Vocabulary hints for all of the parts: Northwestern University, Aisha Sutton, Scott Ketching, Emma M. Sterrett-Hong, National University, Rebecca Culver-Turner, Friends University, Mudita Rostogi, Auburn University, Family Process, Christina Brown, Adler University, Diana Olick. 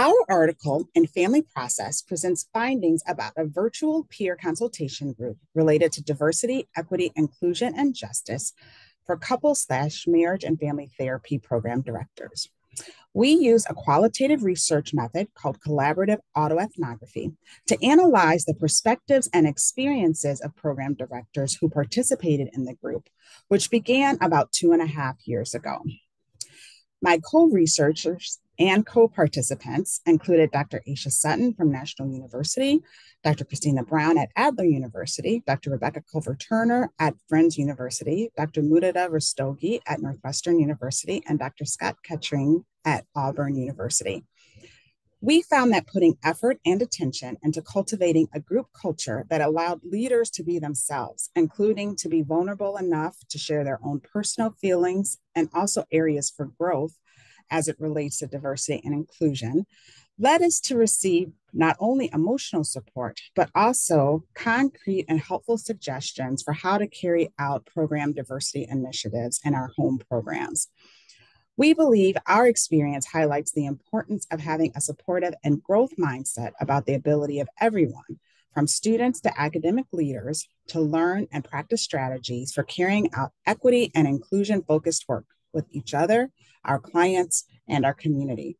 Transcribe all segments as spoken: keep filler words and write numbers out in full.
Our article in Family Process presents findings about a virtual peer consultation group related to diversity, equity, inclusion, and justice for couple slash marriage and family therapy program directors. We use a qualitative research method called collaborative autoethnography to analyze the perspectives and experiences of program directors who participated in the group, which began about two and a half years ago. My co-researchers and co-participants included Doctor Aisha Sutton from National University, Doctor Christina Brown at Adler University, Doctor Rebecca Culver-Turner at Friends University, Doctor Mudita Rostogi at Northwestern University, and Doctor Scott Ketching at Auburn University. We found that putting effort and attention into cultivating a group culture that allowed leaders to be themselves, including to be vulnerable enough to share their own personal feelings and also areas for growth as it relates to diversity and inclusion, led us to receive not only emotional support, but also concrete and helpful suggestions for how to carry out program diversity initiatives in our home programs. We believe our experience highlights the importance of having a supportive and growth mindset about the ability of everyone, from students to academic leaders, to learn and practice strategies for carrying out equity and inclusion-focused work with each other, our clients, and our community.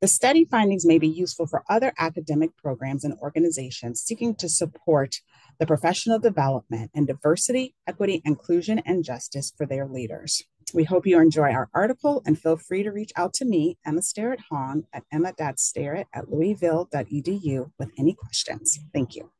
The study findings may be useful for other academic programs and organizations seeking to support the professional development in diversity, equity, inclusion, and justice for their leaders. We hope you enjoy our article and feel free to reach out to me, Emma Sterrett-Hong, at emma dot sterrett at louisville dot e d u with any questions. Thank you.